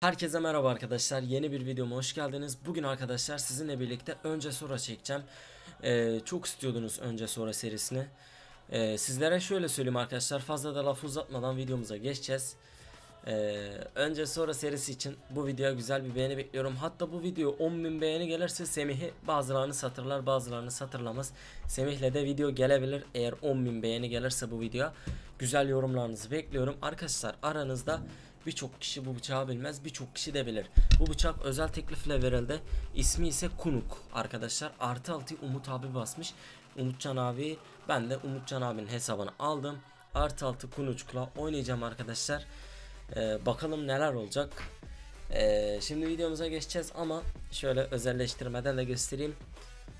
Herkese merhaba arkadaşlar, yeni bir videoma hoş geldiniz. Bugün arkadaşlar sizinle birlikte önce sonra çekeceğim. Çok istiyordunuz önce sonra serisini. Sizlere şöyle söyleyeyim arkadaşlar, fazla da laf uzatmadan videomuza geçeceğiz. Önce sonra serisi için bu videoya güzel bir beğeni bekliyorum. Hatta bu video 10.000 beğeni gelirse Semih'i bazılarını satırlar, bazılarını satırlamaz. Semih'le de video gelebilir eğer 10.000 beğeni gelirse bu videoya. Güzel yorumlarınızı bekliyorum. Arkadaşlar aranızda birçok kişi bu bıçağı bilmez, birçok kişi de bilir. Bu bıçak özel teklifle verildi. İsmi ise Kunuk arkadaşlar. Artı 6'yı Umut abi basmış. Umutcan abi, ben de Umutcan abinin hesabını aldım. Artı 6 Kunuk'la oynayacağım arkadaşlar. Bakalım neler olacak. Şimdi videomuza geçeceğiz ama şöyle özelleştirmeden de göstereyim.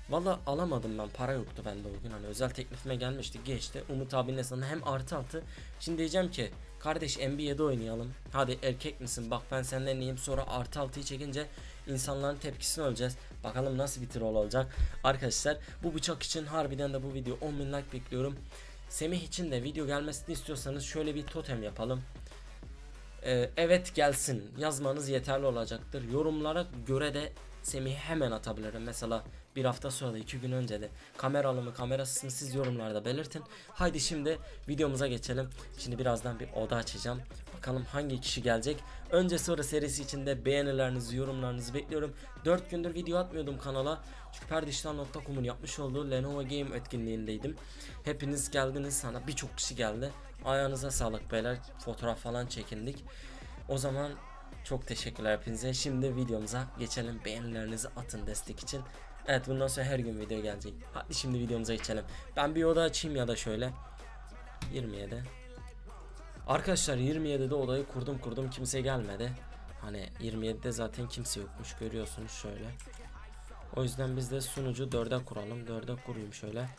Valla alamadım ben, para yoktu bende o gün, hani özel teklifime gelmişti, geçti. Umut abinin hesabına hem artı altı. Şimdi diyeceğim ki kardeş MB-7 oynayalım. Hadi erkek misin, bak ben senden neyim. Sonra artı altıyı çekince insanların tepkisini öleceğiz. Bakalım nasıl bir troll olacak. Arkadaşlar bu bıçak için harbiden de bu video 10.000 like bekliyorum. Semih için de video gelmesini istiyorsanız şöyle bir totem yapalım. Evet gelsin yazmanız yeterli olacaktır. Yorumlara göre de Semih'i hemen atabilirim. Mesela bir hafta sonra da 2 gün önce de kameralı mı kamerasız mı siz yorumlarda belirtin. Haydi şimdi videomuza geçelim. Şimdi birazdan bir oda açacağım. Bakalım hangi kişi gelecek. Önce sonra serisi içinde beğenilerinizi, yorumlarınızı bekliyorum. 4 gündür video atmıyordum kanala. Çünkü perdiştan.com'un yapmış olduğu Lenovo Game etkinliğindeydim. Hepiniz geldiniz, sana birçok kişi geldi. Ayağınıza sağlık beyler. Fotoğraf falan çekindik. O zaman çok teşekkürler hepinize. Şimdi videomuza geçelim. Beğenilerinizi atın destek için. Evet, bundan sonra her gün video gelecek. Hadi şimdi videomuza geçelim. Ben bir oda açayım ya da şöyle. 27. Arkadaşlar 27'de odayı kurdum, kimse gelmedi. Hani 27'de zaten kimse yokmuş, görüyorsunuz şöyle. O yüzden biz de sunucu 4'e kuralım. 4'e kurayım şöyle.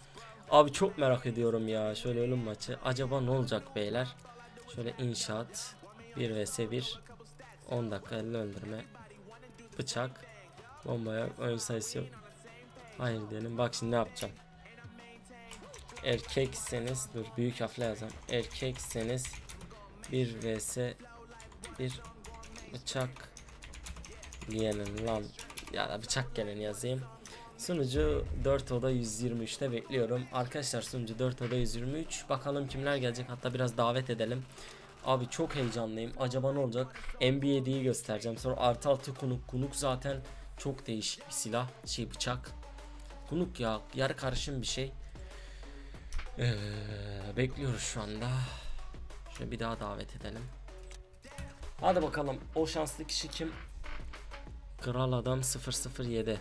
Abi çok merak ediyorum ya. Şöyle ölüm maçı. Acaba ne olacak beyler? Şöyle inşaat. 1 vs 1. 10 dakika elle öldürme. Bıçak. Bomba yok. Oyun sayısı yok. Hayır diyelim. Bak şimdi ne yapacağım. Erkekseniz. Dur büyük hafla yazalım. Erkekseniz 1 vs 1. Bıçak diyelim lan. Ya da bıçak geleni yazayım. Sunucu 4 oda 123'te bekliyorum. Arkadaşlar sunucu 4 oda 123. Bakalım kimler gelecek. Hatta biraz davet edelim. Abi çok heyecanlıyım. Acaba ne olacak? MB-7'yi göstereceğim. Sonra artı altı Kunuk. Kunuk zaten çok değişik bir silah. Şey bıçak. Kunuk ya. Yarı karışım bir şey. Bekliyoruz şu anda. Şöyle bir daha davet edelim. Hadi bakalım. O şanslı kişi kim? Kral adam 007.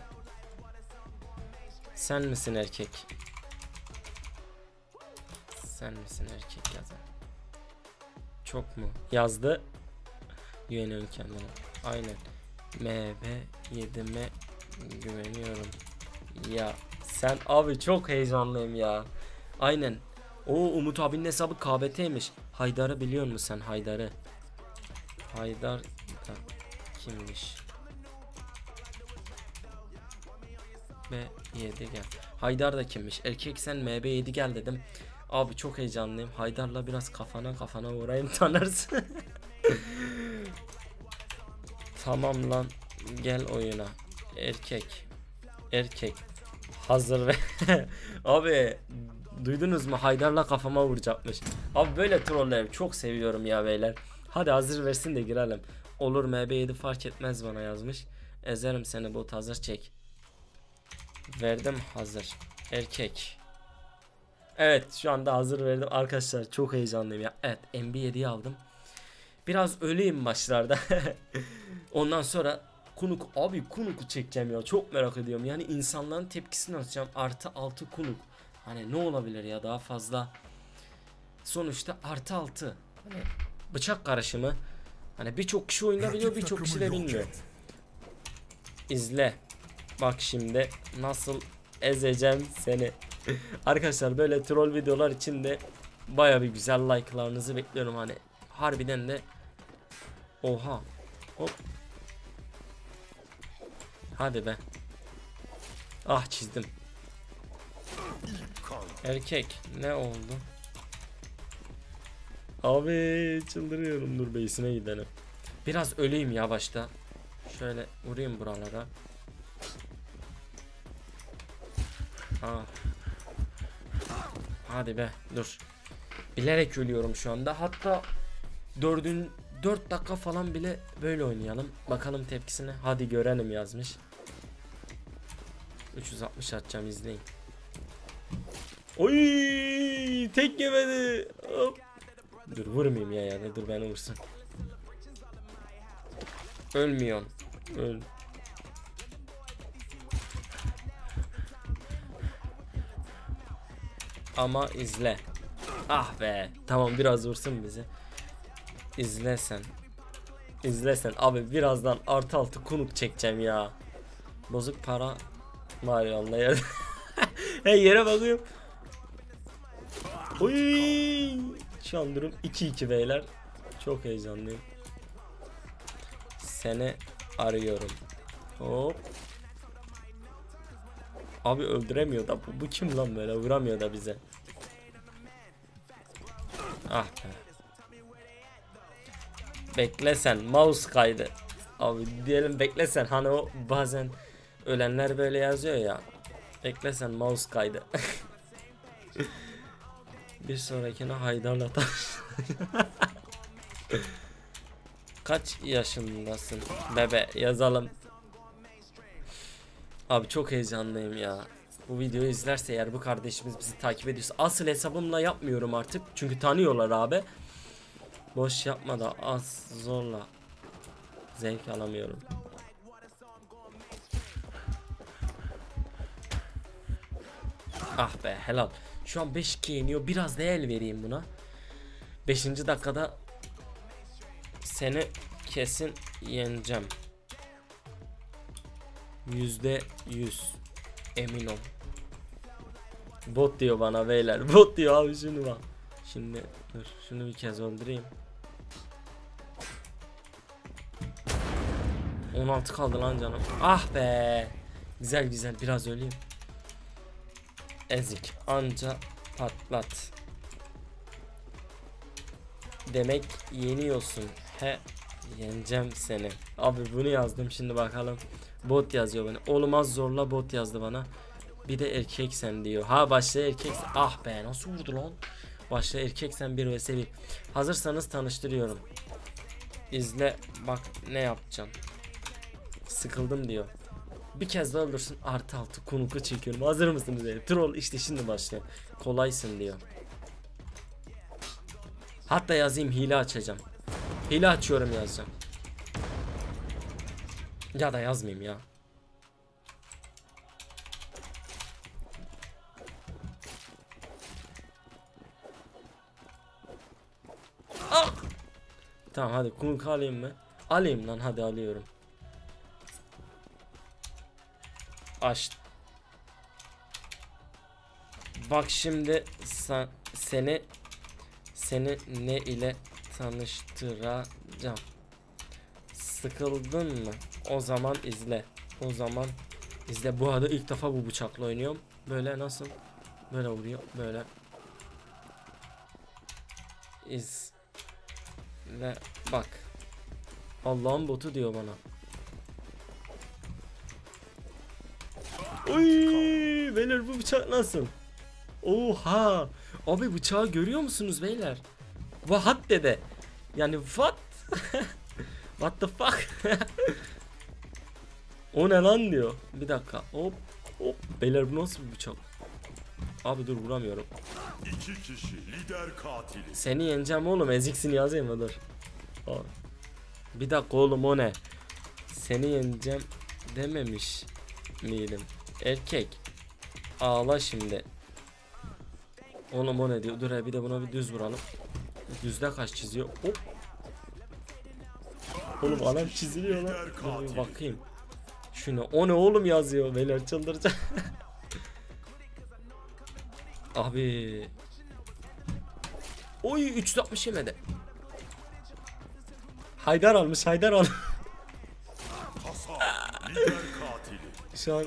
Sen misin erkek? Sen misin erkek yazan? Çok mu? Yazdı. Güveniyorum kendine. Aynen. MB7'me güveniyorum. Ya sen abi çok heyecanlıyım ya. Aynen. O Umut abinin hesabı KBT'ymiş. Haydar'ı biliyor musun sen? Haydar'ı. Haydar da kimmiş? MB7 gel. Haydar da kimmiş? Erkek sen MB7 gel dedim. Abi çok heyecanlıyım. Haydar'la biraz kafana vurayım, tanırsın. Tamam lan. Gel oyuna. Erkek. Erkek. Hazır ve abi duydunuz mu? Haydar'la kafama vuracakmış. Abi böyle trolleri çok seviyorum ya beyler. Hadi hazır versin de girelim. Olur MB7 fark etmez bana yazmış. Ezerim seni bot, hazır çek. Verdim hazır. Erkek. Evet şu anda hazır verdim. Arkadaşlar çok heyecanlıyım ya. Evet MB7'yi aldım. Biraz öleyim maçlarda. Ondan sonra Kunuk. Abi Kunuk'u çekeceğim ya. Çok merak ediyorum. Yani insanların tepkisini atacağım. Artı 6 Kunuk. Hani ne olabilir ya daha fazla. Sonuçta artı 6. Hani bıçak karışımı. Hani birçok kişi oynayabiliyor, birçok kişi de bilmiyor. İzle. Bak şimdi nasıl ezeceğim seni. Arkadaşlar böyle troll videolar için de baya bir güzel like'larınızı bekliyorum. Hani harbiden de. Oha. Hop. Hadi be. Ah çizdim. Erkek ne oldu? Abi çıldırıyorum, dur base'ine gidelim. Biraz öleyim yavaşta. Şöyle vurayım buralara. Ah. Hadi be, dur. Bilerek ölüyorum şu anda. Hatta 4 dakika falan bile böyle oynayalım. Bakalım tepkisini. Hadi görelim yazmış. 360 atacağım, izleyin. Oy! Tek yemedi. Hop. Dur vurmayayım ya yani. Dur beni vursun. Ölmüyorum. Öl. Ama izle. Ah be. Tamam biraz vursun bizi. İzlesen. İzlesen. Abi birazdan artı altı kunuk çekeceğim ya. Bozuk para var ya Allah ya. Hey yere bakıyorum. Oy! Şu an durum 2-2 beyler. Çok heyecanlıyım. Seni arıyorum. Hop. Abi öldüremiyor da bu kim lan böyle, vuramıyor da bize. Ah be. Beklesen mouse kaydı. Abi diyelim beklesen, hani o bazen ölenler böyle yazıyor ya. Beklesen mouse kaydı. Bir sonrakine Haydar'la tanıştı. Kaç yaşındasın bebe yazalım. Abi çok heyecanlıyım ya. Bu videoyu izlerse eğer bu kardeşimiz bizi takip ediyorsa, asıl hesabımla yapmıyorum artık. Çünkü tanıyorlar abi. Boş yapma da az zorla. Zevk alamıyorum. Ah be helal. Şu an 5-2 yeniyor. Biraz da el vereyim buna. 5. dakikada seni kesin yeneceğim. %100 emin ol. Bot diyor bana beyler. Bot diyor abi, şunu bak. Şimdi dur şunu bir kez öldüreyim. 16 kaldı lan canım. Ah be. Güzel güzel biraz öleyim. Ezik anca patlat. Demek yeniyorsun. He, yeneceğim seni. Abi bunu yazdım şimdi bakalım. Bot yazıyor bana. Olmaz zorla bot yazdı bana. Bir de erkeksen diyor. Ha başta erkeksen. Ah be nasıl vurdu lan. Başta erkeksen 1 vs 1. Hazırsanız tanıştırıyorum. İzle bak ne yapacağım. Sıkıldım diyor. Bir kez daha öldürsün. Artı altı kunuku çekiyorum. Hazır mısınız? Troll işte şimdi başlıyor. Kolaysın diyor. Hatta yazayım hile açacağım. Hile açıyorum yazacağım. Ya da yazmayayım ya. Ah! Tamam hadi kunuk alayım mı? Alayım lan hadi alıyorum. Aç. Bak şimdi seni ne ile tanıştıracağım. Sıkıldın mı? O zaman izle. O zaman izle. Bu arada ilk defa bu bıçakla oynuyorum. Böyle nasıl? Böyle vuruyor. Böyle. İzle. Bak. Allah'ın botu diyor bana. Oy! Beyler bu bıçak nasıl? Oha! Abi bıçağı görüyor musunuz beyler? Vahat dede. Yani what? What the fuck? O ne lan diyor. Bir dakika. Hop hop. Beyler bu nasıl bir bıçak? Abi dur vuramıyorum. 2 kişi lider katili. Seni yeneceğim oğlum. Eziksin yazayım mı? Dur. Abi. Bir dakika oğlum o ne? Seni yeneceğim dememiş miydim? Erkek. Ağla şimdi. Oğlum o ne diyor? Dur ya bir de buna bir düz vuralım. Düzde kaç çiziyor? Hop. Oğlum adam çiziliyor lan. Dur bakayım. Şuna o ne oğlum yazıyor. Beyler çıldıracak. Abi. Oy 360 yemedi. Haydar almış. Haydar al. Şu an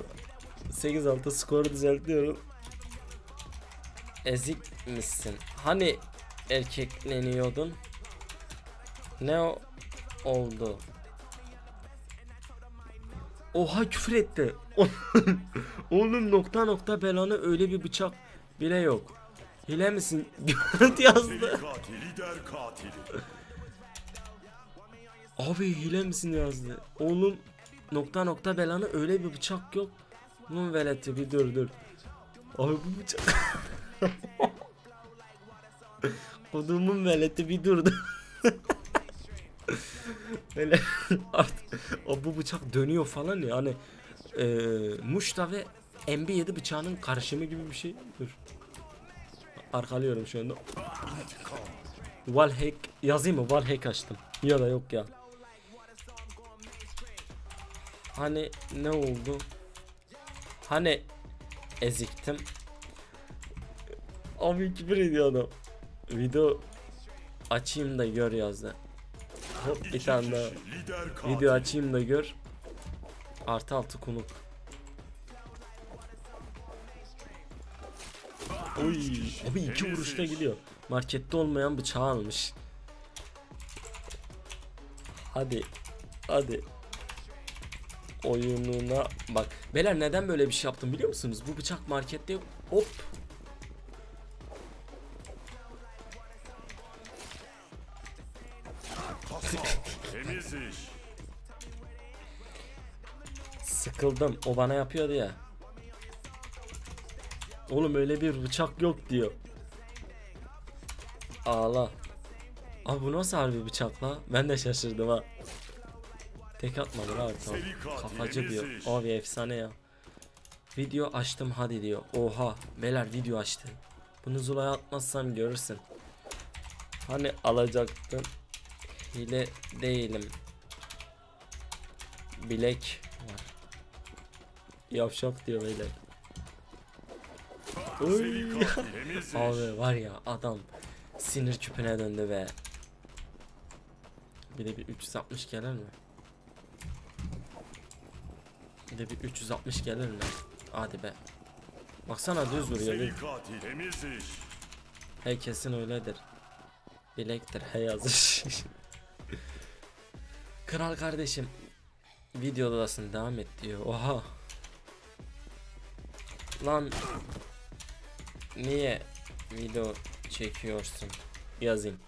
8-6 skoru düzeltiyorum. Ezik misin? Hani erkekleniyordun? Ne o? oldu. Oha, küfür etti. Oğlum nokta nokta belanı, öyle bir bıçak bile yok. Hile misin? Yazdı. Abi hile misin yazdı. Oğlum nokta nokta belanı, öyle bir bıçak yok. Bunun veleti bir dur. Abi bu bıçak. Kodumun veleti bir durdu. Böyle artık bu bıçak dönüyor falan ya hani, Muşta ve MB-7 bıçağının karışımı gibi bir şey. Dur. Arkalıyorum şu anda. Wallhack yazayım mı? Wallhack açtım. Ya da yok ya. Hani ne oldu? Hani eziktim. Abi küfür ediyor adam. Video açayım da gör yazdı. Hop, bir tane daha. Video açayım da gör. Artı altı Kunuk. Oy, abi iki vuruşta gidiyor. Markette olmayan bıçağı almış. Hadi. Hadi. Oyununa bak. Beyler neden böyle bir şey yaptım biliyor musunuz? Bu bıçak markette yok. Hop. Sıkıldım. O bana yapıyordu ya. Oğlum öyle bir bıçak yok diyor. Ağla. Abi bu nasıl harbi bıçak la? Ben de şaşırdım ha. Tek atmadım abi, tamam. Kafacı diyor. Abi efsane ya. Video açtım hadi diyor. Oha. Beyler video açtı. Bunu Zula'ya atmazsam görürsün. Hani alacaktım. Hile değilim. Bilek var. Yavşak diyor beyler. Abi var ya adam sinir küpüne döndü be. Bir de bir 360 gelir mi? Bir de bir 360 gelir mi? Hadi be. Baksana düz vuruyor. He kesin öyledir. Bilektir he yazış. Kral kardeşim videodasın, devam et diyor. Oha. Lan niye video çekiyorsun? Yazayım.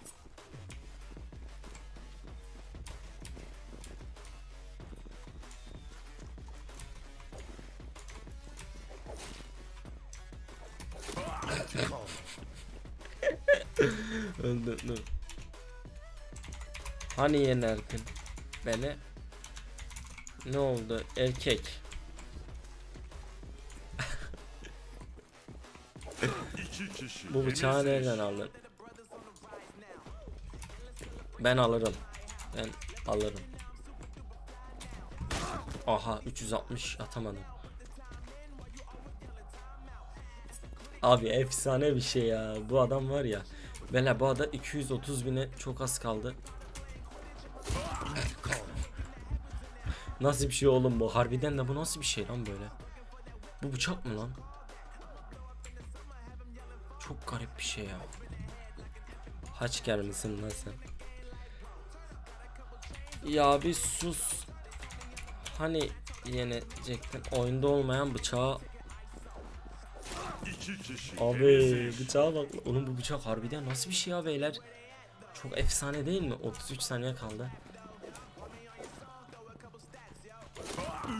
Öldürdüm. Hani yenerdin beni? Ne oldu erkek? Bu bıçağı nereden alır? Ben alırım. Ben alırım. Aha 360 atamadım. Abi efsane bir şey ya. Bu adam var ya. Bela bu adam 230.000'e çok az kaldı. Nasıl bir şey oğlum bu? Harbiden de bu nasıl bir şey lan böyle? Bu bıçak mı lan? Çok garip bir şey ya. Haçker misin lan sen? Ya bir sus. Hani yenecektin? Oyunda olmayan bıçağı. Abi bıçağa bak. Oğlum bu bıçak harbiden nasıl bir şey ya beyler? Çok efsane değil mi? 33 saniye kaldı.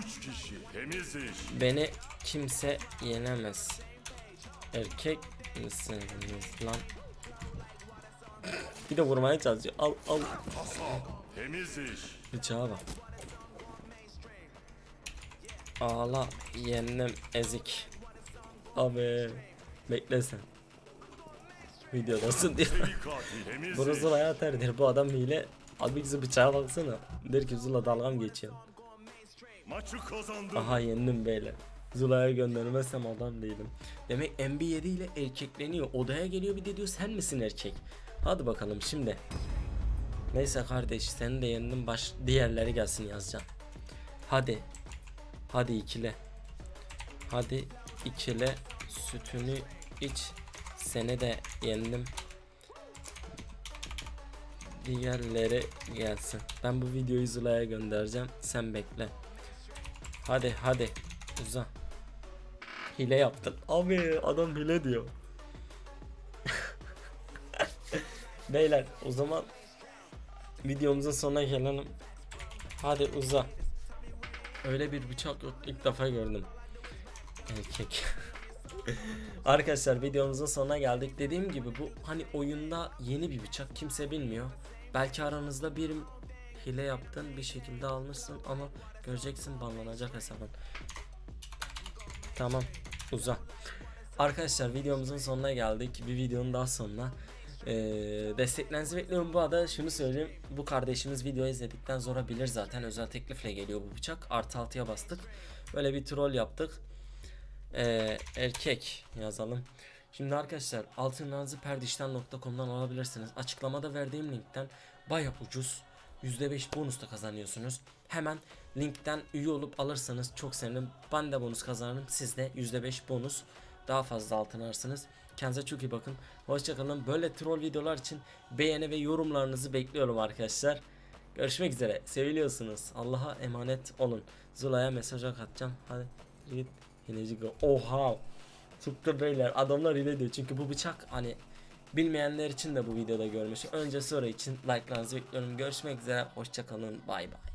3 kişi temiz iş. Beni kimse yenemez. Erkek misin lan? Bir de vurmaya çalışıyor. Al. Temiz iş. Bıçağa bak. Ağla yenem ezik. Abi bekle sen. Videodasın diye. Bunu Zula'ya atar der. Bu adam hile. Abi bizi bıçağa baksana. Der ki Zula dalgam geçiyor. Aha yendim beyler. Zula'ya göndermezsem adam değilim. Demek MB-7 ile erkekleniyor. Odaya geliyor bir de diyor sen misin erkek? Hadi bakalım şimdi. Neyse kardeş seni de yendim, baş diğerleri gelsin yazacağım. Hadi. Hadi ikile. Hadi ikile sütünü iç. Seni de yendim. diğerleri gelsin. Ben bu videoyu Zula'ya göndereceğim. Sen bekle. Hadi hadi uza. Hile yaptın. Abi adam hile diyor. Beyler o zaman videomuzun sonuna gelelim. Hadi uza. Öyle bir bıçak yok, ilk defa gördüm. Erkek. Arkadaşlar videomuzun sonuna geldik. Dediğim gibi bu hani oyunda yeni bir bıçak, kimse bilmiyor. Belki aranızda bir hile yaptın, bir şekilde almışsın ama göreceksin banlanacak hesabın. Tamam uza. Arkadaşlar videomuzun sonuna geldik. Bir videonun daha sonuna. Desteklerinizi bekliyorum. Bu arada şunu söyleyeyim, bu kardeşimiz video izledikten sonra bilir zaten, özel teklifle geliyor bu bıçak. Artı 6'ya bastık, böyle bir troll yaptık. Erkek yazalım. Şimdi arkadaşlar altınlarınızı perdişten.com'dan alabilirsiniz. Açıklamada verdiğim linkten bayağı ucuz, %5 bonus da kazanıyorsunuz. Hemen linkten üye olup alırsanız çok sevinirim. Ben de bonus kazanırım, siz de %5 bonus, daha fazla altın alırsınız. Kendinize çok iyi bakın. Hoşçakalın. Böyle troll videolar için beğeni ve yorumlarınızı bekliyorum arkadaşlar. Görüşmek üzere. Seviliyorsunuz. Allah'a emanet olun. Zula'ya mesaj atacağım. Hadi git. Hileci. Oha. Tuttu beyler. Adamlar hile diyor. Çünkü bu bıçak hani bilmeyenler için de bu videoda görmüş. Önce sonra için like'larınızı bekliyorum. Görüşmek üzere. Hoşçakalın. Bay bay.